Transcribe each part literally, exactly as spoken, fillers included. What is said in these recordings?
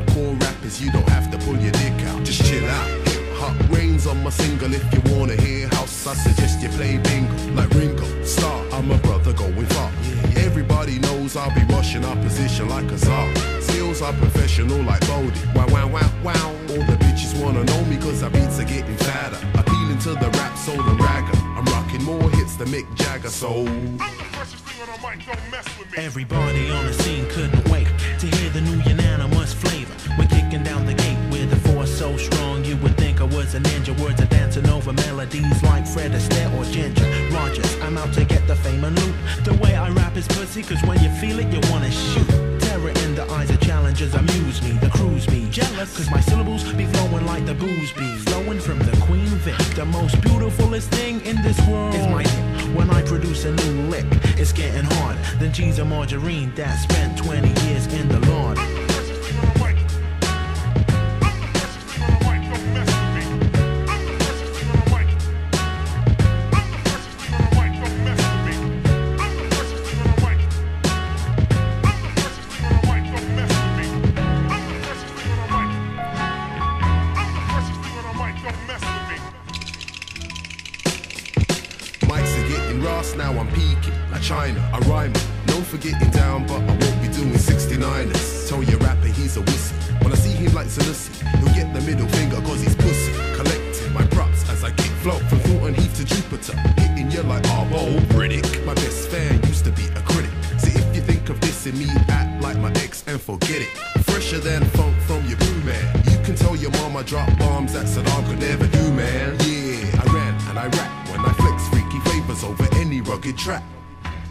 hardcore rappers, you don't have to pull your dick out, just chill out. Hip hop reigns on my single. If you wanna hear house, I suggest you play bingo. Like Ringo Starr, I'm a brother going far. Everybody knows I'll be rushing our position like a czar. Skills are professional like Bodie. Wow, wow, wow, wow. All the bitches wanna know me cause our beats are getting fatter. Appealing to the rap soul and ragga. I'm rocking more hits than Mick Jagger, so I'm the freshest thing on the mic, don't mess with me. Everybody on the scene couldn't wait to hear the new Unanimous flavor. We're kicking down the gate with a force so strong you would think I was a ninja. Words are dancing over melodies like Fred Astaire or Ginger Rogers. I'm out to get the fame and loot. The way I rap is pussy, cause when you feel it you wanna shoot. In the eyes of challengers amuse me, the crews be jealous, cause my syllables be flowing like the booze be flowing from the Queen Vic. The most beautifulest thing in this world is my hip. When I produce a new lick, it's getting harder than cheese and margarine that spent twenty years in the Lord. Now I'm peaking, like China, I rhyme. No forgetting down, but I won't be doing sixty-niners. Tell your rapper he's a wussy. When I see him like Solissi, he'll get the middle finger cause he's pussy. Collecting my props as I kick flow from Thornton Heath to Jupiter, hitting you like Arbo Riddick. My best fan used to be a critic. See, if you think of dissing me, act like my ex and forget it. Fresher than funk from your brew man. You can tell your mom I drop bombs that Saddam could never do, man. Yeah, I ran and I rap when I flex freaky flavors over any rugged track.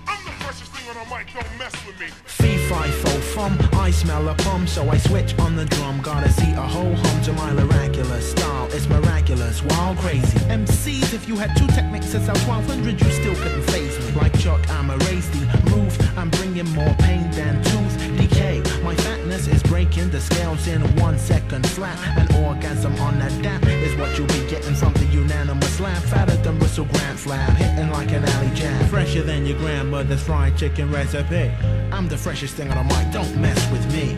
I'm the freshest thing on the mic, don't mess with me. Fee, fi, fo, fum, I smell a bum, so I switch on the drum. Gotta see a whole hum to my miraculous style. It's miraculous, wild, crazy. M Cs, if you had two techniques since I was twelve hundred, you still couldn't phase me. Like Chuck, I'm a raised roof. I'm bringing more pain than tooth decay. My fatness is breaking the scales in one second flat. An orgasm on that dap is what you'll be getting from the Unanimous lab. Fatter than Russell Grant flab, hitting like an alley jam. Fresher than your grandmother's fried chicken recipe. I'm the freshest thing on the mic, don't mess with me.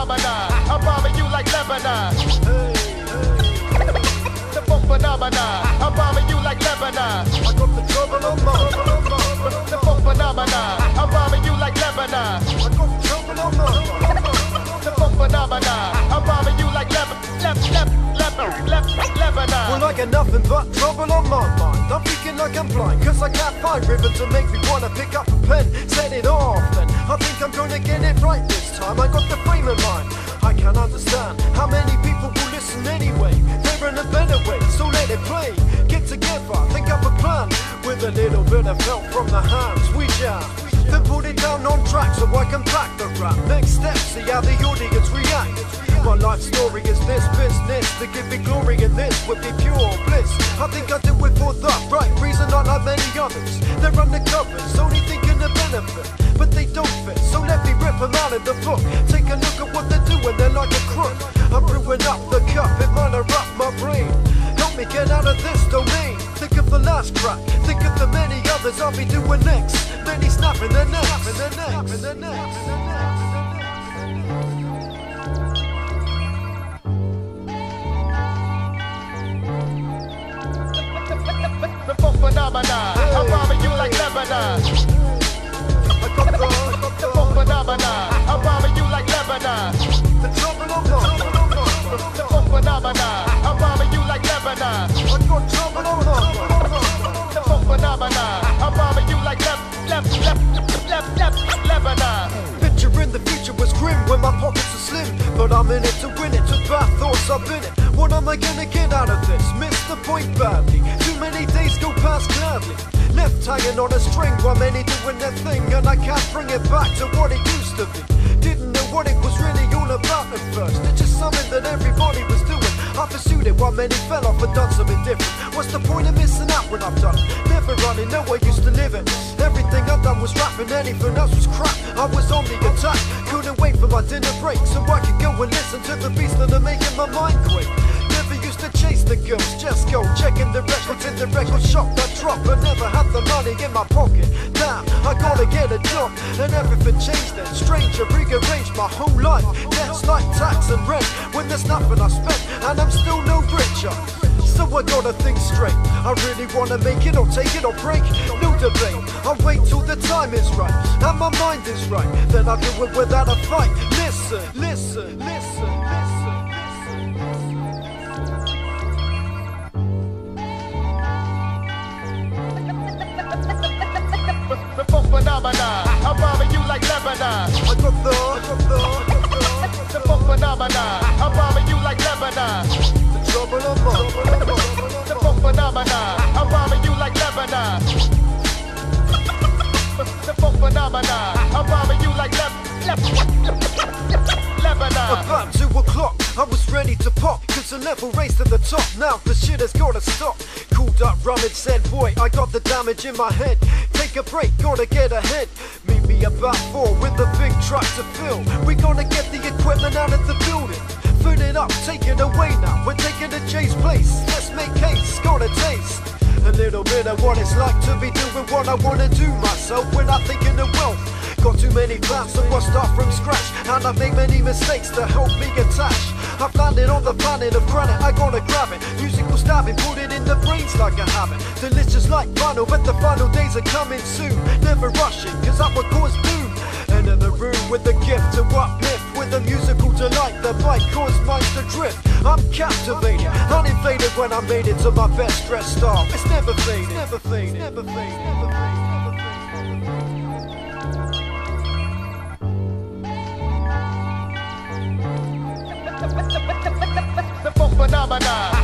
I'll bomb you like Lebanon. The folk phenomenon. I'll bomb you like Lebanon. The folk phenomenon. I'll bomb you like Lebanon. The folk phenomenon. I'll bomb you like Lebanon. Lebanon. Well, I get nothing but trouble on my mind. I'm thinking like I'm blind, cause I can't find rhythm to make me wanna pick up a pen, set it off, then I think I'm gonna get it right this time. I got the frame in mind. I can't understand how many people will listen anyway. They're in a better way, so let it play. Get together, think up a plan. With a little bit of help from the hands, we jam. Then put it down on track so I can pack the rap. Next step, see how the audience react. My life story is this business. To give me glory in this would be pure bliss. I think I do it for the right reason, not like many others. They're undercovers, only thinking of benefit. But they don't fit, so let me rip them out of the book. Take a look at what they're doing, they're like a crook. I'm brewing up the cup, it might erupt my brain. Help me get out of this domain. Think of the last crack, think of the many others I'll be doing next. Many snapping their necks, snapping their necks, snapping their necks, snapping their necks. The folk phenomenon, I'm bombing you like Lebanon. The folk phenomenon, I'll bomb you like Lebanon. The trouble on my mind. The folk phenomenon, I'll bomb you like Lebanon. trouble on the mind. The folk phenomenon. I'm robbing you like left, left, left, left, left, Lebanon. Picturing the future was grim when my pockets are slim, but I'm in it to win it, to buy thoughts up in it. What am I gonna get out of this? Missed the point badly. Too many days go past gladly. Left hanging on a string while many doing their thing, and I can't bring it back to what it used to be. Didn't know what it was really all about at first. It's just something that everybody was doing. I pursued it while many fell off and done something different. What's the point of missing out when I've done it? Never running, no way used to live it. Everything I've done was rapping, anything else was crap. I was on the attack, couldn't wait for my dinner break, so I could go and listen to the beats that are making my mind quake. Used to chase the girls, just go checking the records in the record shop. I dropped, but never had the money in my pocket. Now I gotta get a job, and everything changed then. Stranger rearranged my whole life. Debts like tax and rent, when there's nothing I spent, and I'm still no richer. So I gotta think straight. I really wanna make it or take it or break. No debate, I'll wait till the time is right and my mind is right. Then I'll do it without a fight. Listen, listen, listen, listen. Phenomenon. I'm robbing you like Lebanon. The folk phenomenon. I'm robbing you like Lebanon. The trouble on my mind. The folk phenomenon. I'm robbing you like Lebanon. The folk phenomenon. I'm robbing you like Lebanon. About two o'clock, I was ready to pop, cause I never raced to the top. Now the shit has gotta stop. Called up Rummage, said boy, I got the damage in my head. Take a break, gotta get ahead. Meet me about four with a big truck to fill. We gonna get the equipment out of the building. Fill it up, take it away now. We're taking to Jay's place. Let's make case, gotta taste a little bit of what it's like to be doing what I wanna do myself without thinking of wealth. Got too many plans, so I start from scratch, and I make many mistakes to help me attach. I've landed on the planet of granite, I gotta grab it. Musical stabbing, put it in the brains like a habit. Delicious like vinyl, but the final days are coming soon. Never rushing, cause I would cause boom. Enter the room with a gift to uplift, with a musical delight that might cause minds to drift. I'm captivated, uninvaded when I made it to my best dressed style. It's never faded, it's never faded, it's never faded, it's never faded. Phenomenon.